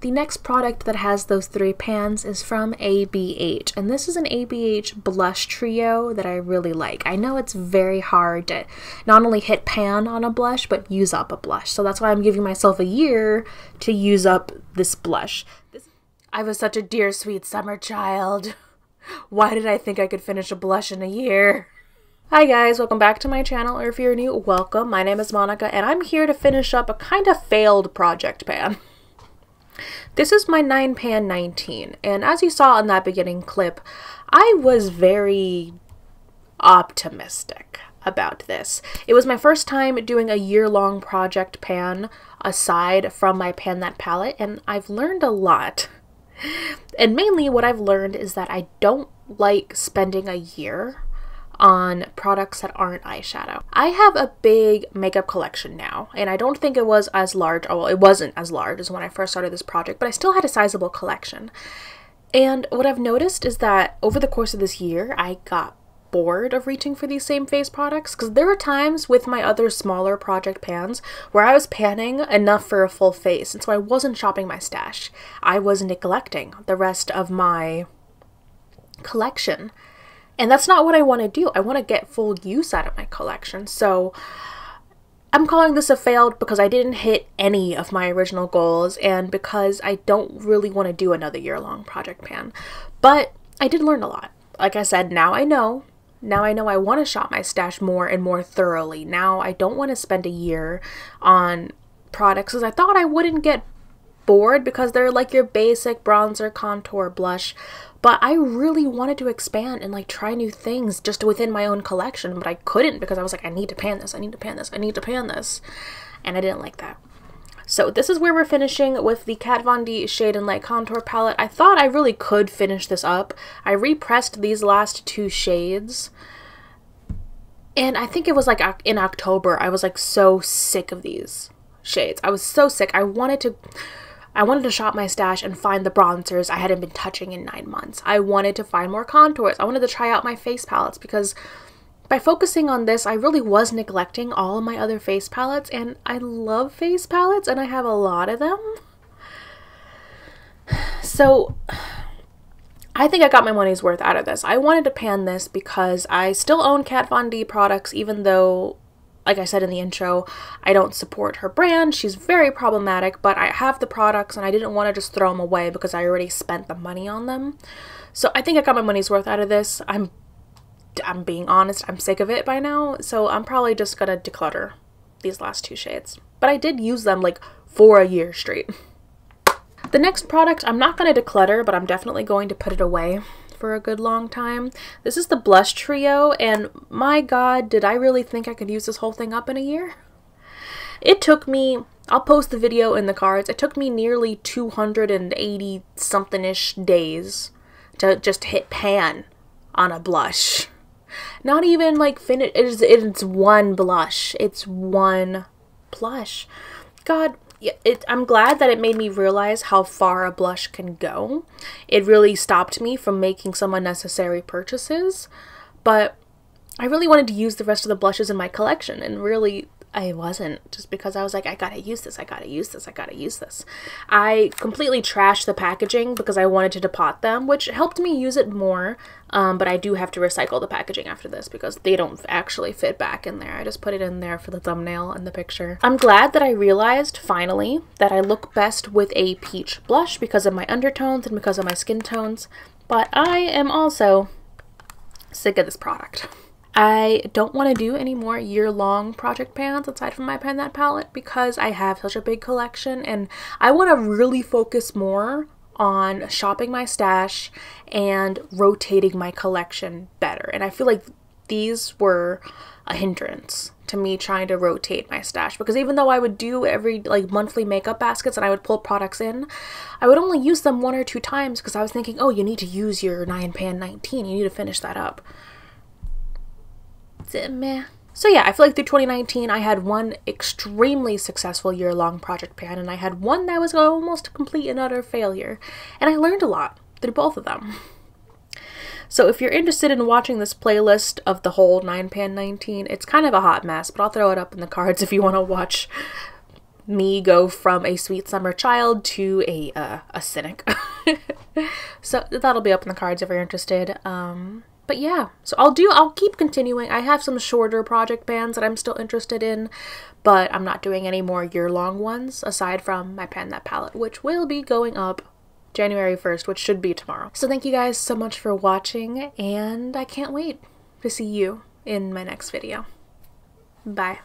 The next product that has those three pans is from ABH, and this is an ABH blush trio that I really like. I know it's very hard to not only hit pan on a blush, but use up a blush. So that's why I'm giving myself a year to use up this blush. I was such a dear sweet summer child. Why did I think I could finish a blush in a year? Hi guys, welcome back to my channel, or if you're new, welcome. My name is Monica, and I'm here to finish up a kind of failed project pan. This is my 9 pan 19, and as you saw in that beginning clip, I was very optimistic about this. It was my first time doing a year-long project pan aside from my Pan That palette, and I've learned a lot. And mainly what I've learned is that I don't like spending a year on products that aren't eyeshadow. I have a big makeup collection now, and I don't think it was as large, well, it wasn't as large as when I first started this project, but I still had a sizable collection. And what I've noticed is that over the course of this year, I got bored of reaching for these same face products, because there were times with my other smaller project pans where I was panning enough for a full face, and so I wasn't shopping my stash. I was neglecting the rest of my collection. And that's not what I want to do. I want to get full use out of my collection. So I'm calling this a failed because I didn't hit any of my original goals, and because I don't really want to do another year-long project pan. But I did learn a lot. Like I said, now I know. Now I know I want to shop my stash more and more thoroughly. Now I don't want to spend a year on products, as I thought I wouldn't get bored because they're like your basic bronzer, contour, blush, but I really wanted to expand and like try new things just within my own collection, but I couldn't because I was like, I need to pan this, I need to pan this, I need to pan this, and I didn't like that. So this is where we're finishing with the Kat Von D Shade and Light Contour palette. I thought I really could finish this up. I repressed these last two shades, and I think it was like in October. I was like so sick of these shades. I was so sick. I wanted to shop my stash and find the bronzers I hadn't been touching in 9 months. I wanted to find more contours. I wanted to try out my face palettes, because by focusing on this, I really was neglecting all of my other face palettes, and I love face palettes, and I have a lot of them. So I think I got my money's worth out of this. I wanted to pan this because I still own Kat Von D products, even though, like I said in the intro, I don't support her brand. She's very problematic, but I have the products and I didn't want to just throw them away because I already spent the money on them. So I think I got my money's worth out of this. I'm being honest, I'm sick of it by now. So I'm probably just gonna declutter these last two shades. But I did use them like for a year straight. The next product I'm not gonna declutter, but I'm definitely going to put it away for a good long time. This is the blush trio, and my god, did I really think I could use this whole thing up in a year? It took me, I'll post the video in the cards, it took me nearly 280 something ish days to just hit pan on a blush. Not even like finish, it's one blush, it's one blush. God, I'm glad that it made me realize how far a blush can go. It really stopped me from making some unnecessary purchases, but I really wanted to use the rest of the blushes in my collection, and really I wasn't, just because I was like, I gotta use this, I gotta use this, I gotta use this. I completely trashed the packaging because I wanted to depot them, which helped me use it more, but I do have to recycle the packaging after this because they don't actually fit back in there. I just put it in there for the thumbnail and the picture. I'm glad that I realized, finally, that I look best with a peach blush because of my undertones and because of my skin tones, but I am also sick of this product. I don't want to do any more year-long project pans aside from my Pan That palette because I have such a big collection, and I want to really focus more on shopping my stash and rotating my collection better. And I feel like these were a hindrance to me trying to rotate my stash, because even though I would do every like monthly makeup baskets and I would pull products in, I would only use them one or two times because I was thinking, oh, you need to use your 9 Pan 19, you need to finish that up. Meh. So yeah, I feel like through 2019 I had one extremely successful year-long project pan, and I had one that was almost a complete and utter failure, and I learned a lot through both of them. So if you're interested in watching this playlist of the whole 9 Pan 19, it's kind of a hot mess, but I'll throw it up in the cards if you want to watch me go from a sweet summer child to a cynic. So that'll be up in the cards if you're interested. But yeah, so I'll keep continuing. I have some shorter project bands that I'm still interested in, but I'm not doing any more year-long ones aside from my Pan That palette, which will be going up January 1st, which should be tomorrow. So thank you guys so much for watching, and I can't wait to see you in my next video. Bye.